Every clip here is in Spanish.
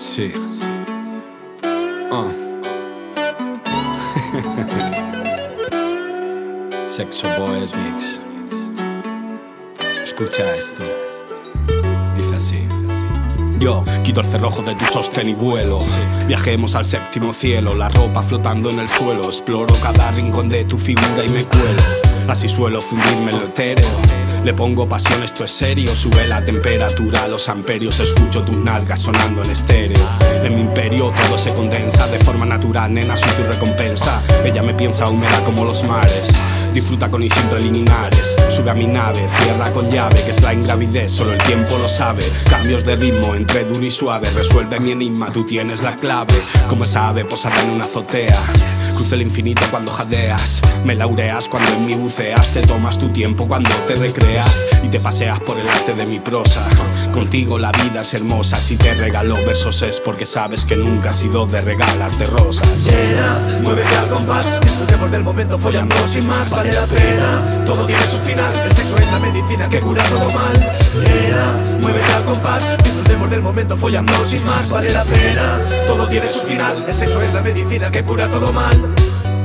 Sí. Sexopoetics. Escucha esto. Dice así. Yo quito el cerrojo de tu sostén y vuelo. Viajemos al séptimo cielo, la ropa flotando en el suelo. Exploro cada rincón de tu figura y me cuelo. Así suelo fundirme en lo etéreo. Le pongo pasión, esto es serio. Sube la temperatura, los amperios. Escucho tus nalgas sonando en estéreo. En mi imperio todo se condensa de forma natural, nena, soy tu recompensa. Ella me piensa húmeda como los mares. Disfruta con y sin preliminares. Sube a mi nave, cierra con llave, que es la ingravidez, solo el tiempo lo sabe. Cambios de ritmo entre duro y suave. Resuelve mi enigma, tú tienes la clave. Como esa ave posada en una azotea. Cruzo el infinito cuando jadeas. Me laureas cuando en mí buceas. Te tomas tu tiempo cuando te recreas. Y te paseas por el arte de mi prosa. Contigo la vida es hermosa. Si te regalo versos es porque sabes que nunca ha sido de regalarte rosas. Llena, muévete al compás. Es el temor del momento, follando sin más. Vale la pena, todo tiene su final. El sexo es la medicina que cura todo mal. Llena, muévete al compás. Es el temor del momento, follando sin más. Vale la pena, todo tiene su final. El sexo es la medicina que cura todo mal.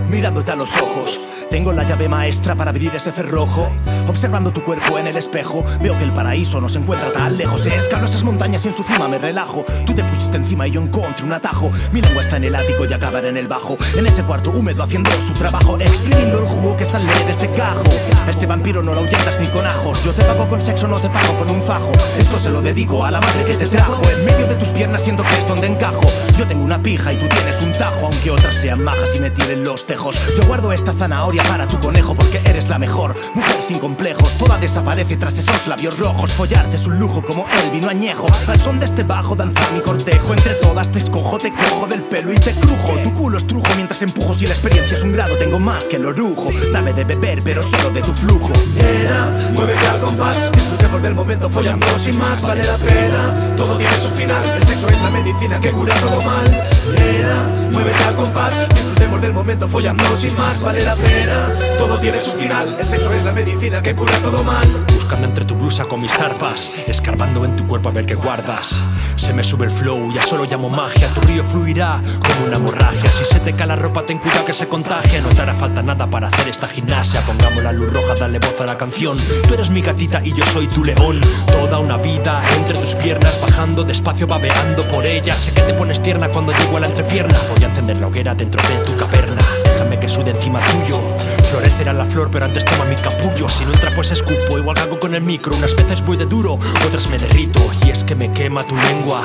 Mirándote a los ojos, tengo la llave maestra para abrir ese cerrojo. Observando tu cuerpo en el espejo, veo que el paraíso no se encuentra tan lejos. Escalo esas montañas y en su cima me relajo. Tú te pusiste encima y yo encontré un atajo. Mi lengua está en el ático y acabará en el bajo. En ese cuarto húmedo haciendo su trabajo, exprimiendo el jugo que sale de ese cajo. Este vampiro no lo ahuyentas ni con ajos. Yo te pago con sexo, no te pago con un fajo. Esto se lo dedico a la madre que te trajo. En medio de tus piernas siento que es donde encajo. Yo tengo una pija y tú tienes un tajo. Aunque otras sean majas y me tiren los tejos, yo guardo esta zanahoria para tu conejo, porque eres la mejor, mujer sin complejos. Toda desaparece tras esos labios rojos. Follarte es un lujo como el vino añejo. Al son de este bajo danza mi cortejo. Entre todas te escojo, te cojo del pelo y te crujo. Tu culo estrujo mientras empujo. Si la experiencia es un grado, tengo más que el orujo. Dame de beber, pero solo de tu flujo. Nena, muévete al compás. Disfrutemos del momento, follando sin más. Vale la pena, todo tiene su final. El sexo es la medicina que cura todo mal. Nena, muévete al compás. Disfrutemos del momento, follando sin más. Vale la pena, todo tiene su final. El sexo es la medicina que cura todo mal. Buscando entre tu blusa con mis zarpas, escarbando en tu cuerpo a ver qué guardas. Se me sube el flow, ya solo llamo magia. Tu río fluirá como una hemorragia. Si se te cae la ropa, ten cuidado que se contagia. No te hará falta nada para hacer esta gimnasia. Pongamos la luz roja, dale voz a la canción. Tú eres mi gatita y yo soy tu león. Toda una vida entre tus piernas, bajando despacio, babeando por ella. Sé que te pones tierna cuando llego a la entrepierna. Voy a encender la hoguera dentro de tu caverna. Déjame que sude encima tuyo. Florecerá la flor, pero antes toma mi capullo. Si no entra pues escupo, igual cago con el micro. Unas veces voy de duro, otras me derrito. Y es que me quema tu lengua.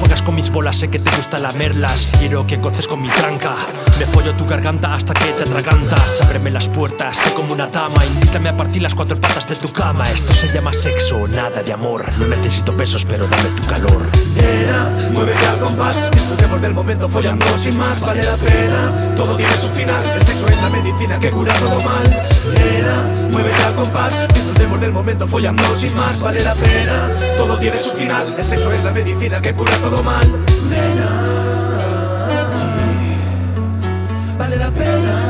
Juegas con mis bolas, sé que te gusta lamerlas. Quiero que goces con mi tranca. Me follo tu garganta hasta que te atragantas. Ábreme las puertas, sé como una dama. Invítame a partir las cuatro patas de tu cama. Esto se llama sexo, nada de amor. No necesito besos, pero dame tu calor. Nena, muévete al compás. Disfrutemos del momento, follando sin más. Vale la pena, todo tiene su final. El sexo es la medicina que cura todo mal. Nena, muévete al compás. Disfrutemos del momento, follando sin más. Vale la pena, todo tiene su final. El sexo es la medicina que cura todo mal. Todo mal, nena, sí, vale la pena.